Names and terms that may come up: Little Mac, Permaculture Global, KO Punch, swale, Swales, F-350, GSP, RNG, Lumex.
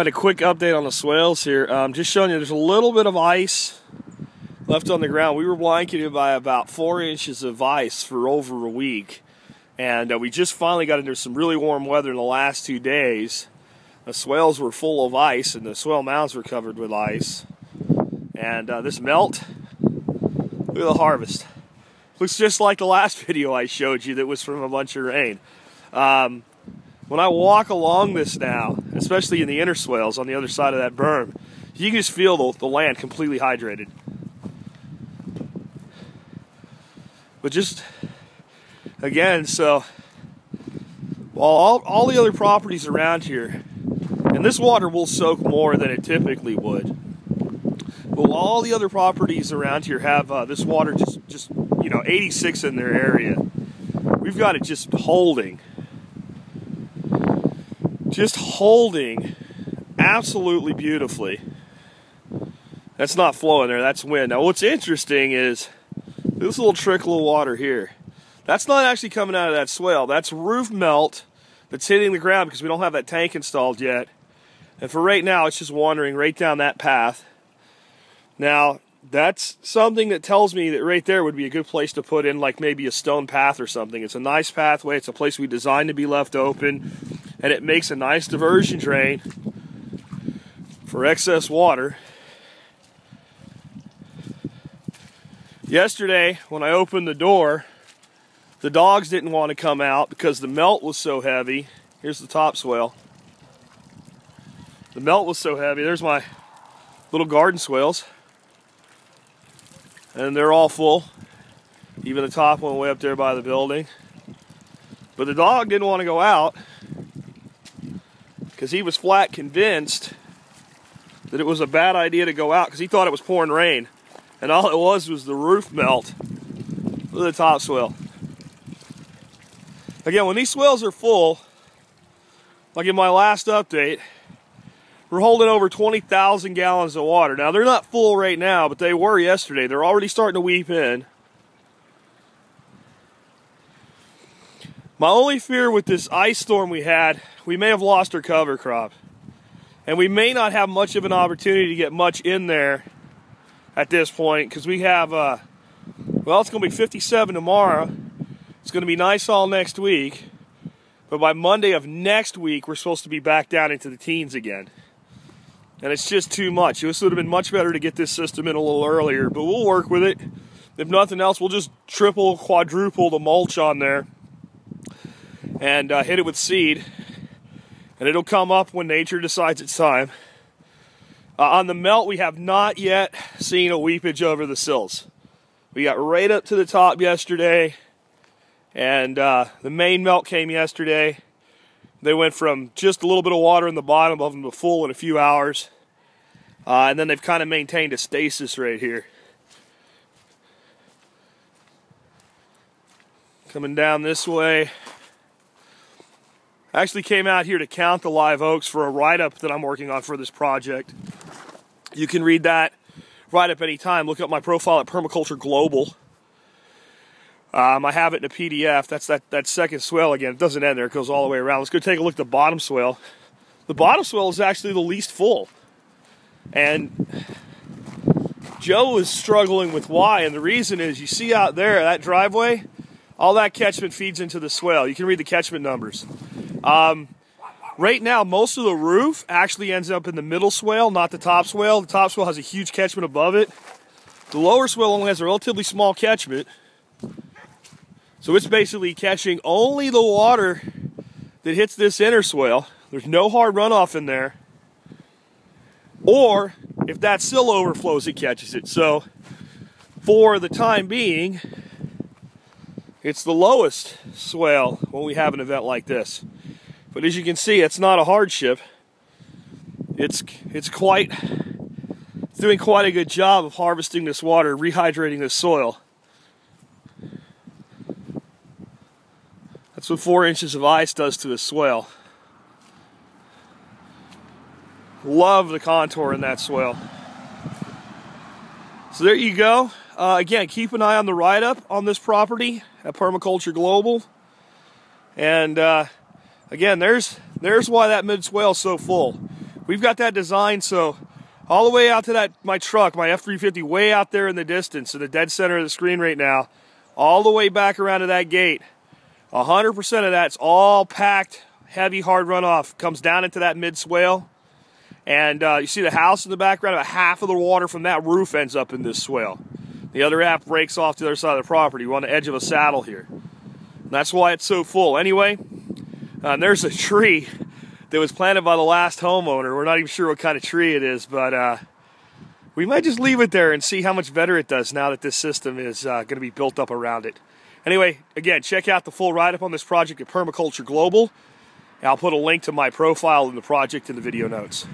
But a quick update on the swales here. Just showing you there's a little bit of ice left on the ground. We were blanketed by about 4 inches of ice for over a week. And we just finally got into some really warm weather in the last 2 days. The swales were full of ice and the swale mounds were covered with ice. And this melt, look at the harvest. Looks just like the last video I showed you that was from a bunch of rain. When I walk along this now, especially in the inner swales on the other side of that berm, you can just feel the land completely hydrated. But just, again, so, well, all the other properties around here, and this water will soak more than it typically would, but all the other properties around here have this water just, you know, 86 in their area. We've got it just holding. Just holding absolutely beautifully. That's not flowing there, that's wind. Now what's interesting is this little trickle of water here. That's not actually coming out of that swale. That's roof melt that's hitting the ground because we don't have that tank installed yet. And for right now, it's just wandering right down that path. Now, that's something that tells me that right there would be a good place to put in like maybe a stone path or something. It's a nice pathway. It's a place we designed to be left open, and it makes a nice diversion drain for excess water. Yesterday, when I opened the door, the dogs didn't want to come out because the melt was so heavy. Here's the top swale. The melt was so heavy. There's my little garden swales. And they're all full, even the top one way up there by the building. But the dog didn't want to go out because he was flat convinced that it was a bad idea to go out because he thought it was pouring rain. And all it was the roof melt. Look at the top swale. Again, when these swales are full, like in my last update, we're holding over 20,000 gallons of water. Now, they're not full right now, but they were yesterday. They're already starting to weep in. My only fear with this ice storm we had, we may have lost our cover crop. And we may not have much of an opportunity to get much in there at this point because we have, well, it's going to be 57 tomorrow. It's going to be nice all next week. But by Monday of next week, we're supposed to be back down into the teens again. And it's just too much. It would have been much better to get this system in a little earlier, but we'll work with it. If nothing else, we'll just triple, quadruple the mulch on there and hit it with seed. And it'll come up when nature decides it's time. On the melt, we have not yet seen a weepage over the sills. We got right up to the top yesterday, and the main melt came yesterday. They went from just a little bit of water in the bottom of them to full in a few hours. And then they've kind of maintained a stasis right here. Coming down this way. I actually came out here to count the live oaks for a write-up that I'm working on for this project. You can read that write-up anytime. Look up my profile at Permaculture Global. I have it in a PDF. That's that second swale again. It doesn't end there. It goes all the way around. Let's go take a look at the bottom swale. The bottom swale is actually the least full. And Joe is struggling with why. And the reason is you see out there, that driveway, all that catchment feeds into the swale. You can read the catchment numbers. Right now, most of the roof actually ends up in the middle swale, not the top swale. The top swale has a huge catchment above it. The lower swale only has a relatively small catchment. So it's basically catching only the water that hits this inner swale. There's no hard runoff in there. Or if that sill overflows, it catches it. So for the time being, it's the lowest swale when we have an event like this. But as you can see, it's not a hardship. It's doing quite a good job of harvesting this water, rehydrating this soil. That's what 4 inches of ice does to the swale. Love the contour in that swale. So there you go. Again, keep an eye on the write-up on this property at Permaculture Global. And again, there's why that mid swale is so full. we've got that design so all the way out to that, my truck, my F-350, way out there in the distance, in the dead center of the screen right now, all the way back around to that gate, 100% of that's all packed, heavy, hard runoff. Comes down into that mid-swale, and you see the house in the background, about half of the water from that roof ends up in this swale. The other half breaks off to the other side of the property. We're on the edge of a saddle here. And that's why it's so full. Anyway, there's a tree that was planted by the last homeowner. We're not even sure what kind of tree it is, but we might just leave it there and see how much better it does now that this system is going to be built up around it. Anyway, again, check out the full write-up on this project at Permaculture Global. I'll put a link to my profile in the project in the video notes.